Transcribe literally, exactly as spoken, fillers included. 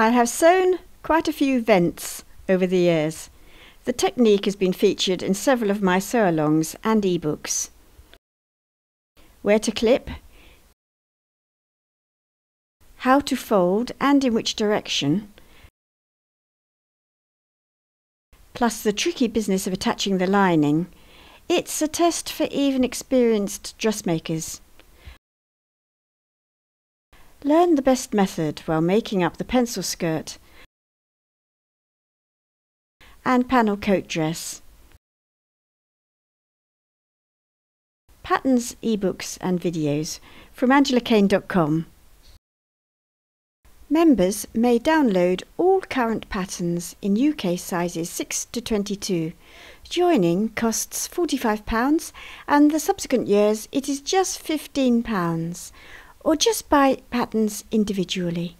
I have sewn quite a few vents over the years. The technique has been featured in several of my sew-alongs and ebooks. Where to clip, how to fold and in which direction, plus the tricky business of attaching the lining. It's a test for even experienced dressmakers. Learn the best method while making up the pencil skirt and panel coat dress. Patterns, ebooks and videos from angela kane dot com. Members may download all current patterns in U K sizes six to twenty-two. Joining costs forty-five pounds and the subsequent years it is just fifteen pounds, or just buy patterns individually.